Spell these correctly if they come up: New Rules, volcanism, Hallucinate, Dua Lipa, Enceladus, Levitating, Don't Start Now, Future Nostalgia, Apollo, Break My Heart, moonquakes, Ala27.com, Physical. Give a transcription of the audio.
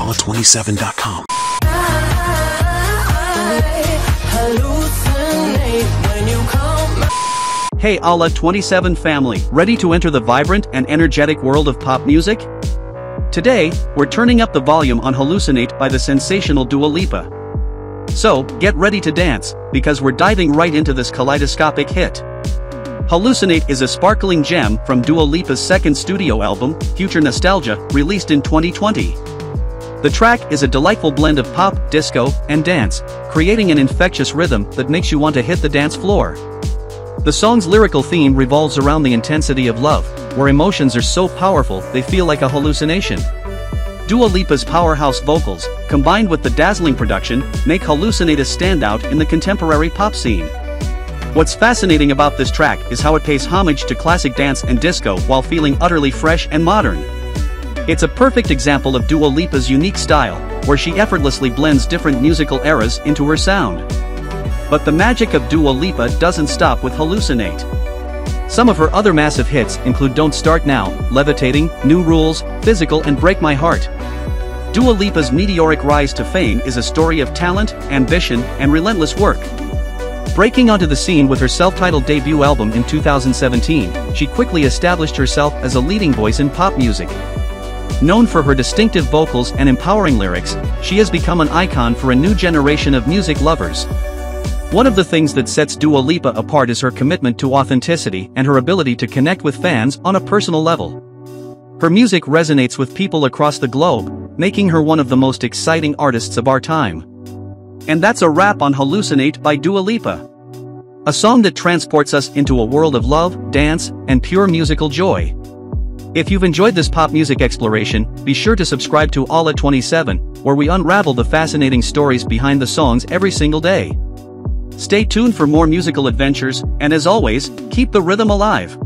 Ala27.com. Hey Ala27 family, ready to enter the vibrant and energetic world of pop music? Today, we're turning up the volume on Hallucinate by the sensational Dua Lipa. So, get ready to dance, because we're diving right into this kaleidoscopic hit. Hallucinate is a sparkling gem from Dua Lipa's second studio album, Future Nostalgia, released in 2020. The track is a delightful blend of pop, disco, and dance, creating an infectious rhythm that makes you want to hit the dance floor. The song's lyrical theme revolves around the intensity of love, where emotions are so powerful they feel like a hallucination. Dua Lipa's powerhouse vocals, combined with the dazzling production, make Hallucinate a standout in the contemporary pop scene. What's fascinating about this track is how it pays homage to classic dance and disco while feeling utterly fresh and modern. It's a perfect example of Dua Lipa's unique style, where she effortlessly blends different musical eras into her sound. But the magic of Dua Lipa doesn't stop with Hallucinate. Some of her other massive hits include Don't Start Now, Levitating, New Rules, Physical and Break My Heart. Dua Lipa's meteoric rise to fame is a story of talent, ambition, and relentless work. Breaking onto the scene with her self-titled debut album in 2017, she quickly established herself as a leading voice in pop music. Known for her distinctive vocals and empowering lyrics, she has become an icon for a new generation of music lovers. One of the things that sets Dua Lipa apart is her commitment to authenticity and her ability to connect with fans on a personal level. Her music resonates with people across the globe, making her one of the most exciting artists of our time. And that's a wrap on Hallucinate by Dua Lipa. A song that transports us into a world of love, dance, and pure musical joy. If you've enjoyed this pop music exploration, be sure to subscribe to Ala27, where we unravel the fascinating stories behind the songs every single day. Stay tuned for more musical adventures, and as always, keep the rhythm alive.